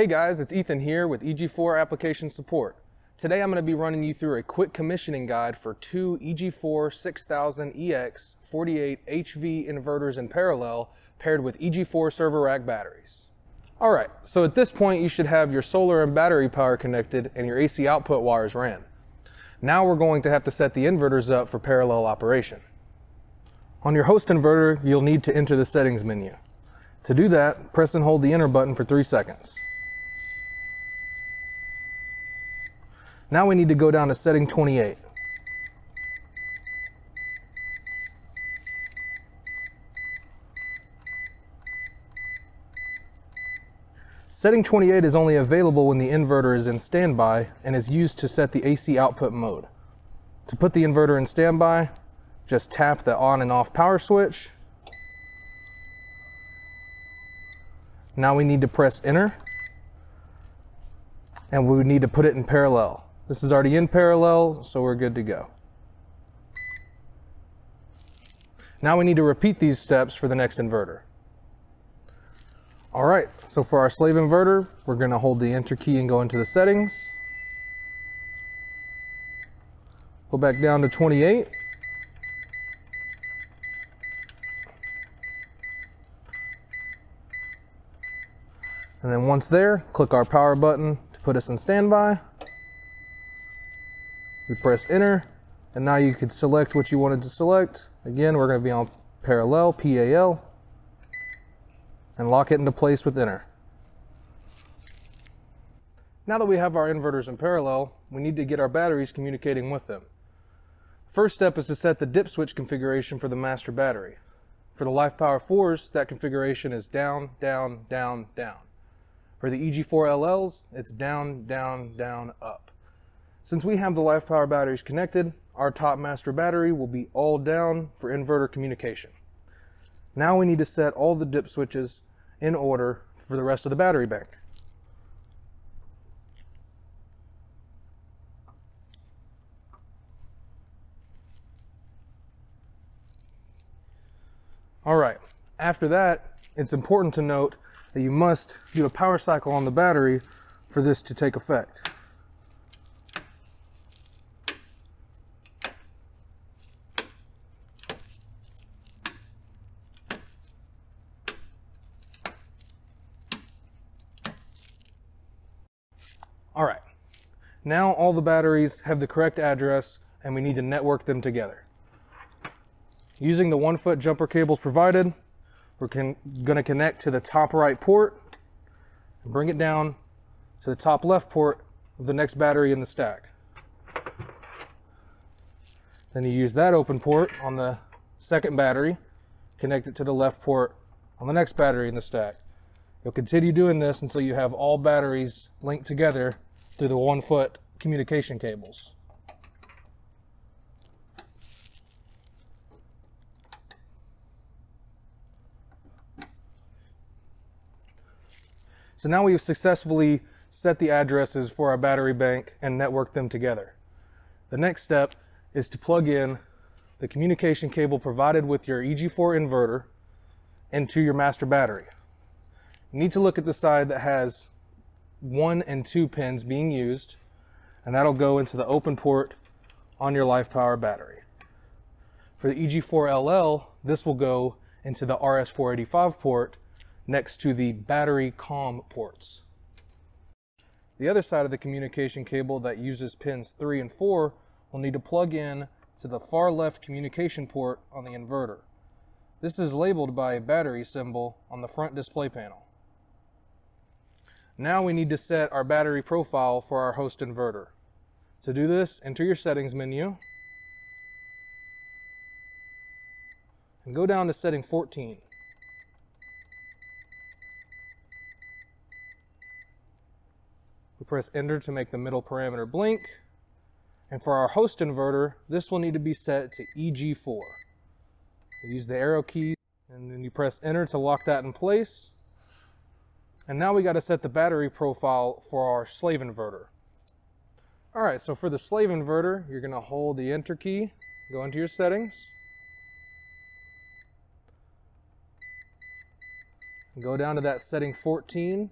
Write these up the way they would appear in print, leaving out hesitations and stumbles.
Hey guys, it's Ethan here with EG4 Application Support. Today I'm going to be running you through a quick commissioning guide for two EG4 6000EX48HV inverters in parallel paired with EG4 server rack batteries. Alright, so at this point you should have your solar and battery power connected and your AC output wires ran. Now we're going to have to set the inverters up for parallel operation. On your host inverter, you'll need to enter the settings menu. To do that, press and hold the enter button for 3 seconds. Now we need to go down to setting 28. Setting 28 is only available when the inverter is in standby and is used to set the AC output mode. To put the inverter in standby, just tap the on and off power switch. Now we need to press enter and we need to put it in parallel. This is already in parallel, so we're good to go. Now we need to repeat these steps for the next inverter. All right, so for our slave inverter, we're going to hold the enter key and go into the settings. Go back down to 28. And then once there, click our power button to put us in standby. We press enter, and now you can select what you wanted to select. Again, we're going to be on parallel, PAL, and lock it into place with enter. Now that we have our inverters in parallel, we need to get our batteries communicating with them. First step is to set the dip switch configuration for the master battery. For the LifePower4s, that configuration is down, down, down, down. For the EG4LLs, it's down, down, down, up. Since we have the LifePower batteries connected, our top master battery will be all down for inverter communication. Now we need to set all the dip switches in order for the rest of the battery bank. All right, after that, it's important to note that you must do a power cycle on the battery for this to take effect. All right, now all the batteries have the correct address and we need to network them together. Using the 1-foot jumper cables provided, we're going to connect to the top right port and bring it down to the top left port of the next battery in the stack. Then you use that open port on the second battery, connect it to the left port on the next battery in the stack. You'll continue doing this until you have all batteries linked together through the 1-foot communication cables. So now we've successfully set the addresses for our battery bank and networked them together. The next step is to plug in the communication cable provided with your EG4 inverter into your master battery. You need to look at the side that has 1 and 2 pins being used, and that'll go into the open port on your LifePower battery. For the EG4LL, this will go into the RS-485 port next to the battery COM ports. The other side of the communication cable that uses pins 3 and 4 will need to plug in to the far left communication port on the inverter. This is labeled by a battery symbol on the front display panel. Now we need to set our battery profile for our host inverter. To do this, enter your settings menu and go down to setting 14. We press enter to make the middle parameter blink. And for our host inverter, this will need to be set to EG4. You use the arrow key and then you press enter to lock that in place. And now we got to set the battery profile for our slave inverter. All right, so for the slave inverter, you're going to hold the enter key, go into your settings, and go down to that setting 14.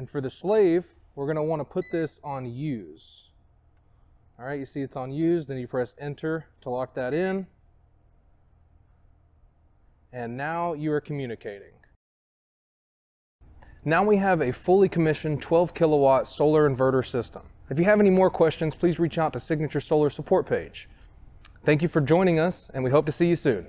And for the slave, we're going to want to put this on use. All right, you see it's on use, then you press enter to lock that in. And now you are communicating. Now we have a fully commissioned 12-kilowatt solar inverter system. If you have any more questions, please reach out to Signature Solar support page. Thank you for joining us, and we hope to see you soon.